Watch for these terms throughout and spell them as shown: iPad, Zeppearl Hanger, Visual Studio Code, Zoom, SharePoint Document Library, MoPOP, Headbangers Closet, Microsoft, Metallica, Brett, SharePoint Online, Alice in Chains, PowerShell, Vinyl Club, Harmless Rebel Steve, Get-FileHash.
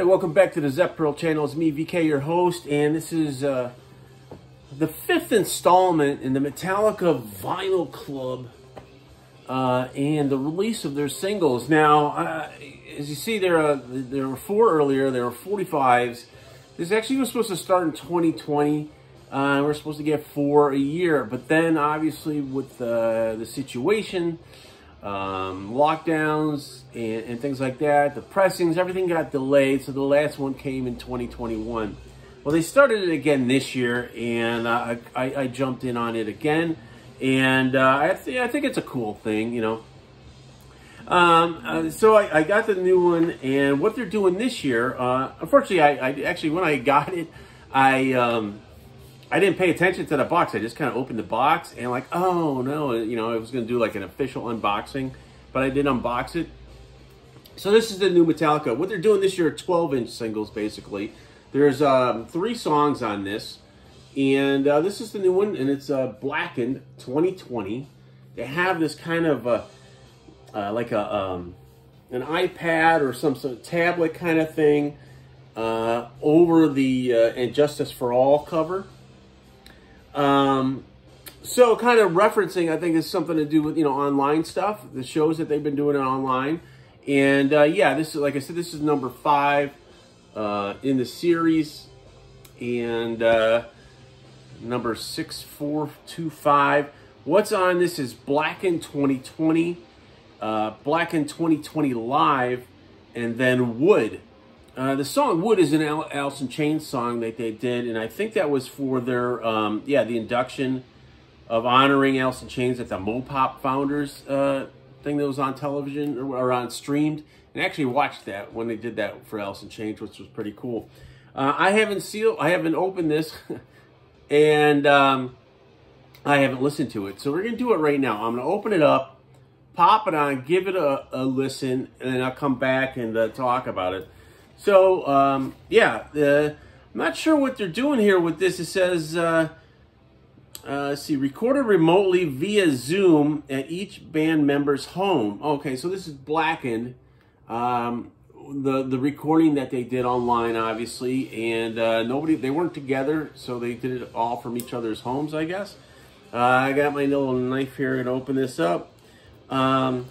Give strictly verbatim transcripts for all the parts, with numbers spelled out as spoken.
Hey, welcome back to the Zep Pearl channel. It's me, V K, your host, and this is uh, the fifth installment in the Metallica Vinyl Club uh, and the release of their singles. Now, uh, as you see, there uh, there were four earlier. There were forty-fives. This actually was supposed to start in twenty twenty. Uh, we're supposed to get four a year, but then obviously with uh, the situation, um lockdowns and, and things like that, the pressings, everything got delayed, so the last one came in twenty twenty-one. Well, they started it again this year, and uh, I, I I jumped in on it again, and uh I, th I think it's a cool thing, you know. Um uh, so I, I got the new one, and what they're doing this year, uh unfortunately I, I actually, when I got it, I um I didn't pay attention to the box. I just kind of opened the box and like, oh no, you know, I was going to do like an official unboxing, but I did unbox it. So this is the new Metallica. What they're doing this year are twelve inch singles, basically. There's um, three songs on this, and uh, this is the new one, and it's uh, Blackened twenty twenty. They have this kind of uh, uh, like a um, an iPad or some sort of tablet kind of thing uh, over the uh, Injustice for All cover. Um, so kind of referencing, I think, is something to do with, you know, online stuff, the shows that they've been doing online. And, uh, yeah, this is, like I said, this is number five, uh, in the series, and, uh, number six, four, two, five. What's on this is Blackened twenty twenty, uh, Blackened twenty twenty Live, and then Wood. Uh, the song Wood is an Alice in Chains song that they did, and I think that was for their, um, yeah, the induction of honoring Alice in Chains at the MoPOP founders uh, thing that was on television or, or on streamed. And I actually watched that when they did that for Alice in Chains, which was pretty cool. Uh, I haven't sealed, I haven't opened this, and um, I haven't listened to it. So we're going to do it right now. I'm going to open it up, pop it on, give it a, a listen, and then I'll come back and uh, talk about it. So, um, yeah, uh, I'm not sure what they're doing here with this. It says, uh, uh, let's see, recorded remotely via Zoom at each band member's home. Okay, so this is Blackened, um, the, the recording that they did online, obviously, and uh, nobody, they weren't together, so they did it all from each other's homes, I guess. Uh, I got my little knife here and open this up. Um,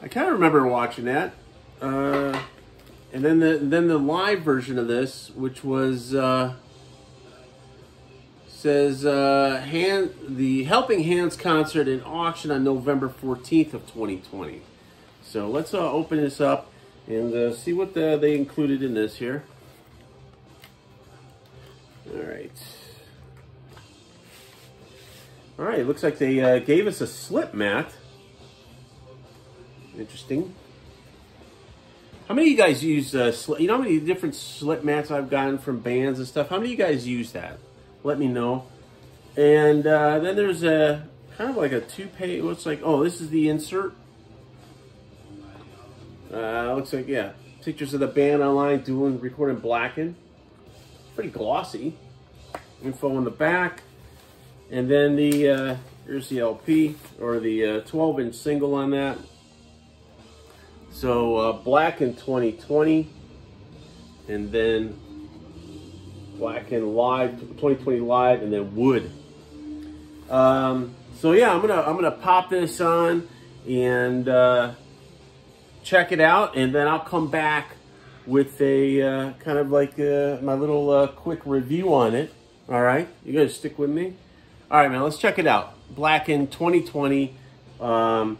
I kind of remember watching that. Uh... And then the then the live version of this, which was uh, says uh, hand the Helping Hands concert and auction on November fourteenth of twenty twenty. So let's uh, open this up and uh, see what the, they included in this here. All right, all right. It looks like they uh, gave us a slip mat. Interesting. How many of you guys use, uh, you know how many different slip mats I've gotten from bands and stuff? How many of you guys use that? Let me know. And uh, then there's a, kind of like a two-page, looks like, oh, this is the insert. Uh, looks like, yeah, pictures of the band online doing, recording Blackened. Pretty glossy. Info on the back. And then the, uh, here's the L P, or the twelve inch uh, single on that. So, uh, Blackened twenty twenty, and then Blackened Live, twenty twenty Live, and then Wood. Um, so yeah, I'm gonna, I'm gonna pop this on and, uh, check it out, and then I'll come back with a, uh, kind of like, uh, my little, uh, quick review on it. All right, you guys stick with me? All right, man, let's check it out. Blackened twenty twenty, um,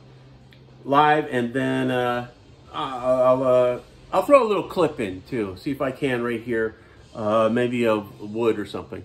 Live, and then, uh, I'll, uh, I'll throw a little clip in too, see if I can right here, uh, maybe a Wood or something.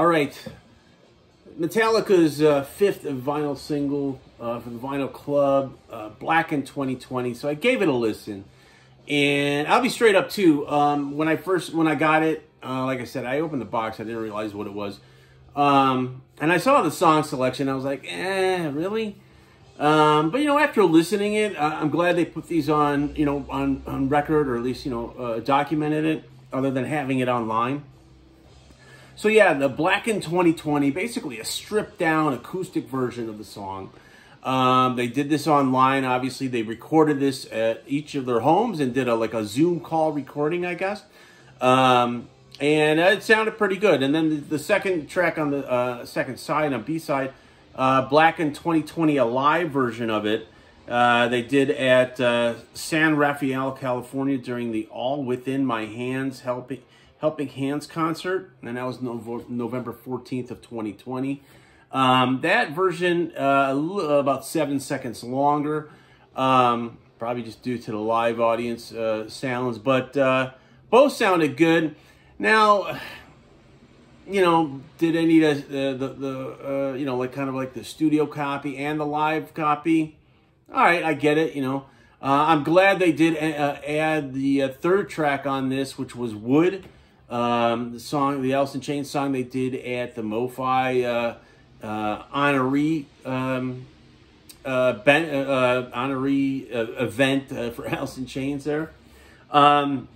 All right, Metallica's uh, fifth vinyl single uh, from the Vinyl Club, uh, Black in twenty twenty. So I gave it a listen, and I'll be straight up too. Um, when I first when I got it, uh, like I said, I opened the box. I didn't realize what it was, um, and I saw the song selection. I was like, eh, really? Um, but you know, after listening it, uh, I'm glad they put these on, you know, on on record, or at least, you know, uh, documented it, other than having it online. So yeah, the Black in twenty twenty, basically a stripped-down acoustic version of the song. Um, they did this online, obviously. They recorded this at each of their homes and did a, like a Zoom call recording, I guess. Um, and it sounded pretty good. And then the, the second track on the uh, second side, on B-side, uh, Black in twenty twenty, a live version of it, uh, they did at uh, San Rafael, California, during the All Within My Hands Helping... Helping Hands concert, and that was November fourteenth of twenty twenty. Um, that version, uh, about seven seconds longer, um, probably just due to the live audience uh, sounds, but uh, both sounded good. Now, you know, did any of the, the, the uh, you know, like kind of like the studio copy and the live copy? All right, I get it, you know. Uh, I'm glad they did uh, add the uh, third track on this, which was Wood. Um, the song, the Alice in Chains song they did at the MoPOP uh, uh, honoree, um, uh, ben, uh, honoree uh, event uh, for Alice in Chains there, um,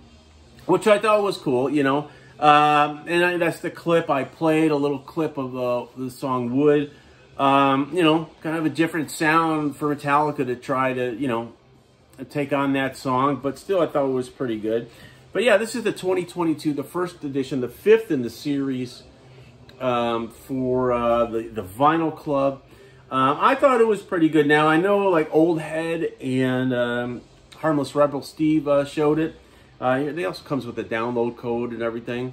which I thought was cool, you know. Um, and I, that's the clip I played, a little clip of uh, the song Wood. Um, you know, kind of a different sound for Metallica to try to, you know, take on that song, but still I thought it was pretty good. But yeah, this is the twenty twenty-two, the first edition, the fifth in the series um, for uh, the, the Vinyl Club. Um, I thought it was pretty good. Now, I know like Old Head and um, Harmless Rebel Steve uh, showed it. Uh, it also comes with a download code and everything.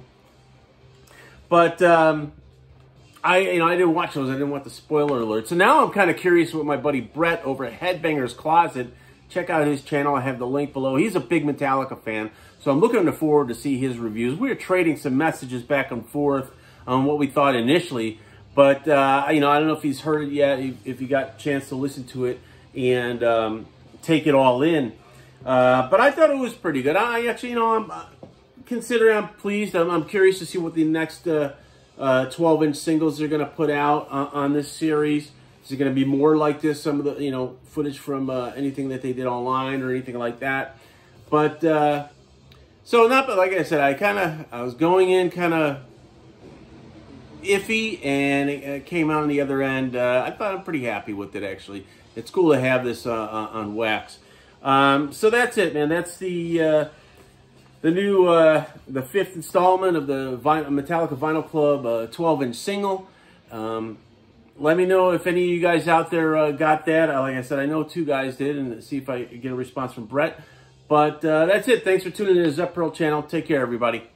But um, I, you know, I didn't watch those. I didn't want the spoiler alert. So now I'm kind of curious what my buddy Brett over at Headbanger's Closet. Check out his channel. I have the link below. He's a big Metallica fan, so I'm looking forward to see his reviews. We were trading some messages back and forth on what we thought initially, but uh, you know, I don't know if he's heard it yet, if he got a chance to listen to it and um, take it all in. Uh, but I thought it was pretty good. I actually, you know, I'm considering I'm pleased. I'm, I'm curious to see what the next uh, uh, twelve inch singles they're going to put out uh, on this series. Is it going to be more like this? Some of the, you know, footage from uh, anything that they did online or anything like that. But, uh, so not, but like I said, I kind of, I was going in kind of iffy, and it, it came out on the other end. Uh, I thought I'm pretty happy with it, actually. It's cool to have this uh, on wax. Um, so that's it, man. That's the, uh, the new, uh, the fifth installment of the Vinyl, Metallica Vinyl Club uh, twelve inch single. Um, Let me know if any of you guys out there uh, got that. Like I said, I know two guys did, and see if I get a response from Brett. But uh, that's it. Thanks for tuning in to the Zep Pearl channel. Take care, everybody.